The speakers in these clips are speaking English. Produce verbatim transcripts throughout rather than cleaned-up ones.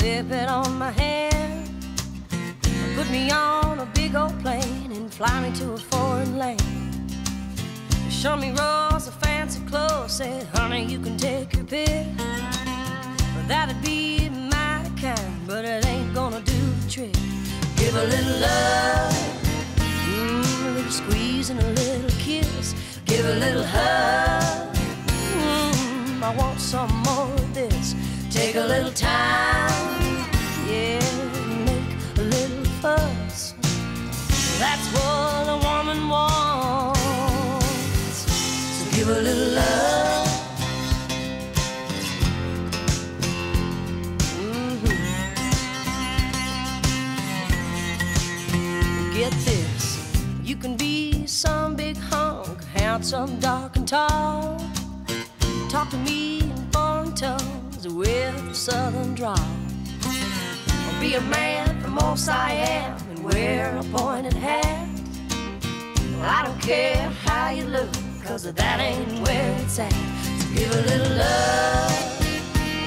slipping on my hand. Put me on a big old plane and fly me to a foreign land. Show me rolls of fancy clothes, said, honey, you can take your pick. Well, that'd be my kind, but it ain't gonna do the trick. Give a little love, mm, a little squeeze and a little kiss. Give a little hug, mm, I want some more of this. Take a little time, yeah, make a little fuss. That's what a woman wants. So give a little love, mm-hmm. Get this, you can be some big hunk, handsome, dark and tall. Talk to me in foreign tongue with southern drawl. I'll be a man from most I am and wear a pointed hat. Well, I don't care how you look, cause that ain't where it's at. So give a little love,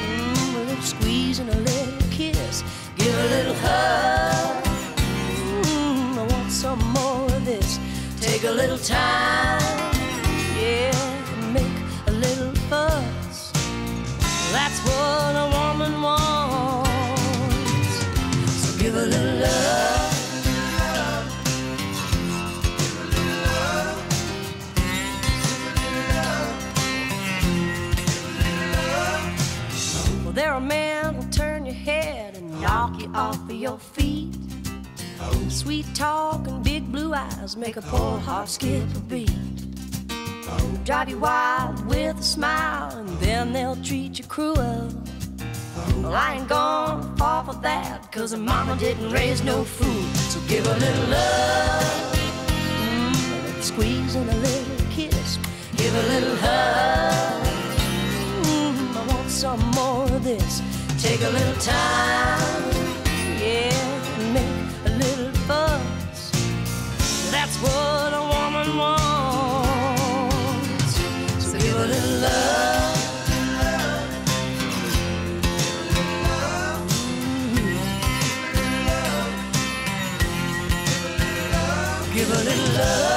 mm, a little squeeze and a little kiss. Give a little hug, mm, I want some more of this. Take a little time, yeah, make a little fuss. That's what a woman wants. So give a little love. Give a little love. Give a little love. Give a little love. Well, there are men who'll turn your head and knock you off of your feet. Sweet talk and big blue eyes make a poor heart skip a beat. Drive you wild with a smile, and then they'll treat you cruel. Well, I ain't gonna fall for that, cause mama didn't raise no fool. So give a little love, mm, a little squeeze and a little kiss. Give a little hug, mm, I want some more of this. Take a little time, yeah, and make a little fuss. That's what a woman wants. Give a little love, give a little love.